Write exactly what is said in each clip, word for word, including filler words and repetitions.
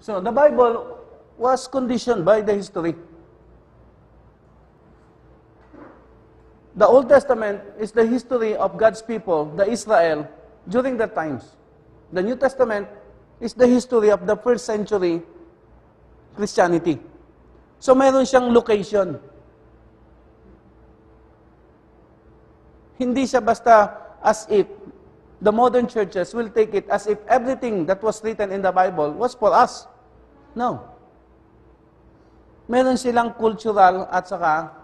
So the Bible was conditioned by the history. The Old Testament is the history of God's people, the Israel, during that times. The New Testament is the history of the first century Christianity. So mayroon siyang location. Hindi siya basta as if the modern churches will take it as if everything that was written in the Bible was for us. No. Meron silang cultural at saka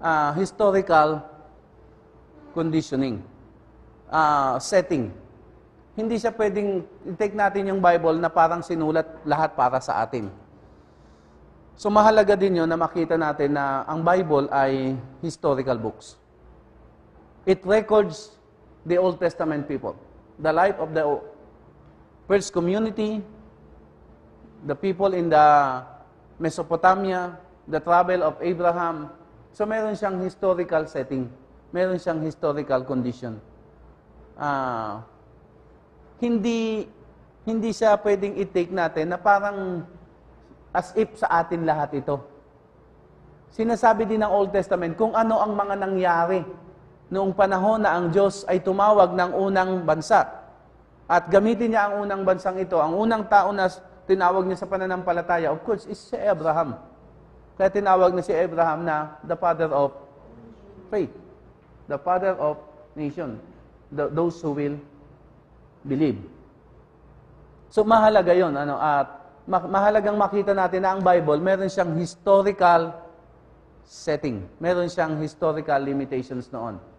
uh, historical conditioning, uh, setting. Hindi siya pwedeng i-take natin yung Bible na parang sinulat lahat para sa atin. So mahalaga din yun na makita natin na ang Bible ay historical books. It records the Old Testament people, the life of the first community, the people in the Mesopotamia, the travel of Abraham. So meron siyang historical setting. Meron siyang historical condition. Uh, hindi, hindi siya pwedeng i-take natin na parang as if sa atin lahat ito. Sinasabi din ng Old Testament kung ano ang mga nangyari noong panahon na ang Diyos ay tumawag ng unang bansa. At gamitin niya ang unang bansang ito. Ang unang tao na tinawag niya sa pananampalataya, of course, is si Abraham. Kaya tinawag na si Abraham na the father of faith. The father of nation. The, those who will believe. So mahalaga yun. Ano, at ma mahalagang makita natin na ang Bible, meron siyang historical setting. Meron siyang historical limitations noon.